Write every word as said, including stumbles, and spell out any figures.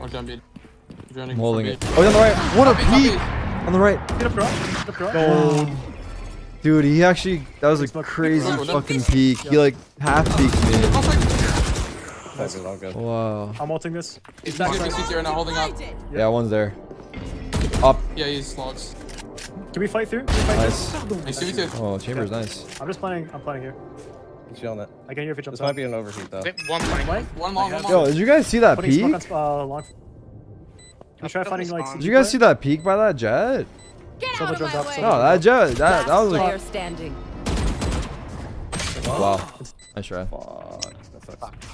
Or jump it. I'm holding it. Oh, on the right. What a peek! On the right. Get up, bro. Get up, bro. Oh. Dude, he actually. That was a crazy fucking peek. He like half peeked me. That's all good. Wow. I'm ulting this. He's not gonna be C T right now, holding up. Yeah, one's there. Up. Yeah, he's slots. Can we fight through? Can we fight nice. Through? Nice. Hey, C B two. Oh, Chamber's okay. Nice. I'm just playing. I'm playing here. He's yelling it. I can hear if he jumps. This up. Might be an overheat though. One flank. One long. One long. Yo, did you guys see that peek? On, uh, long. I'm try finding, like, did you guys see that peek by that Jett? Get out of my way. No, that Jett. That, that was like. Standing. Wow. Nice try. Fuck.